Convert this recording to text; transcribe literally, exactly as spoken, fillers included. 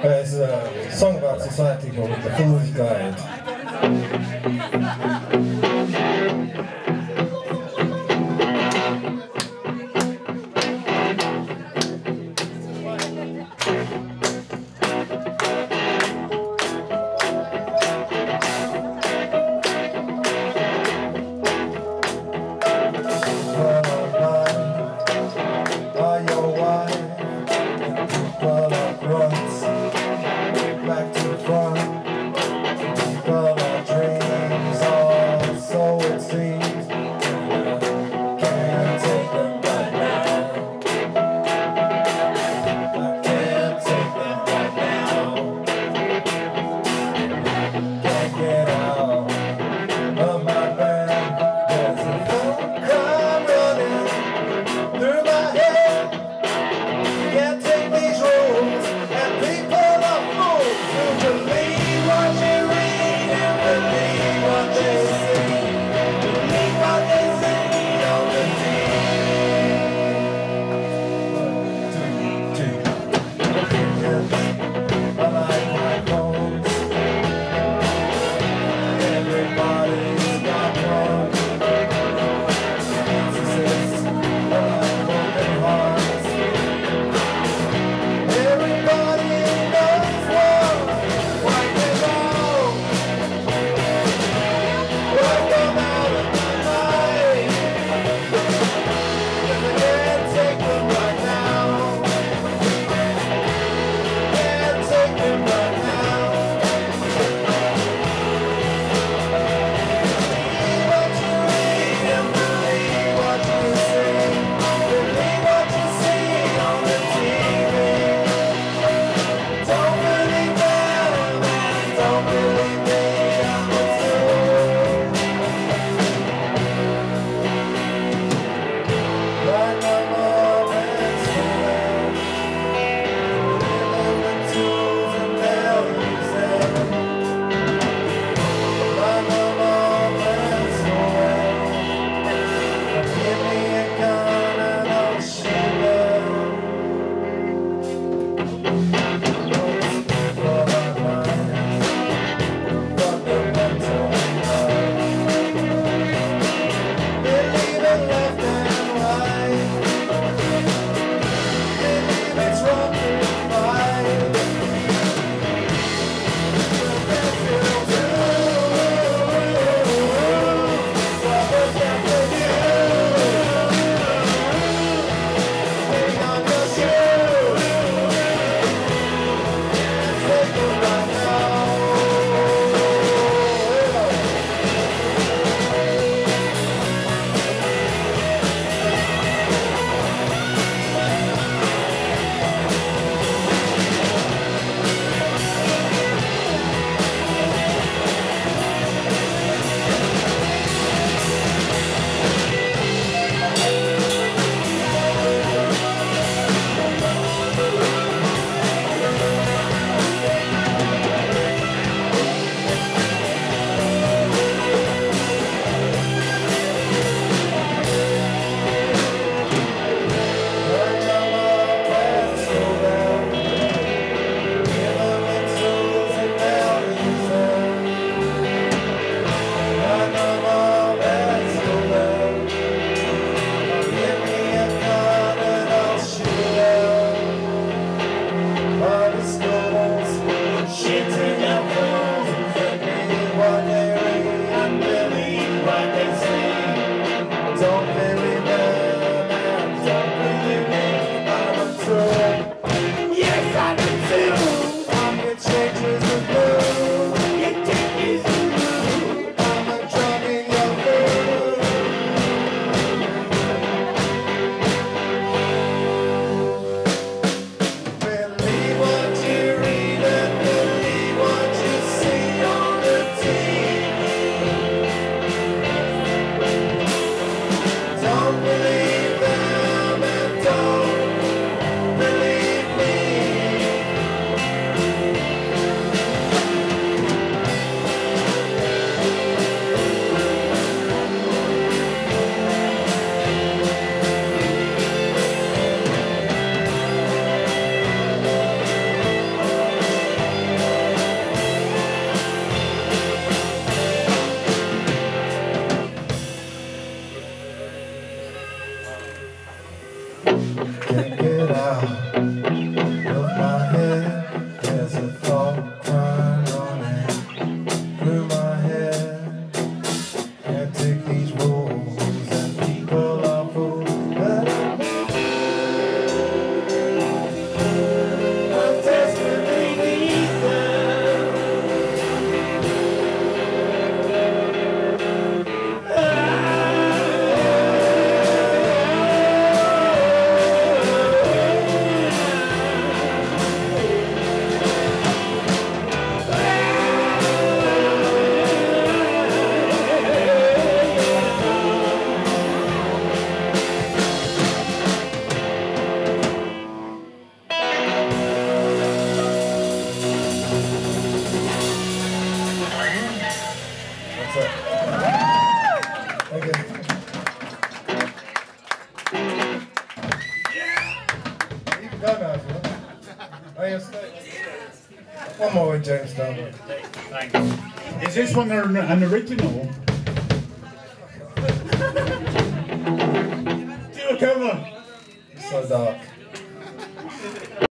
It's a song about society called The Fools Guide. Take them right now. I can't take One more with James Dalbert. Thanks. Is this one an, an original? Do a cover. It's so dark.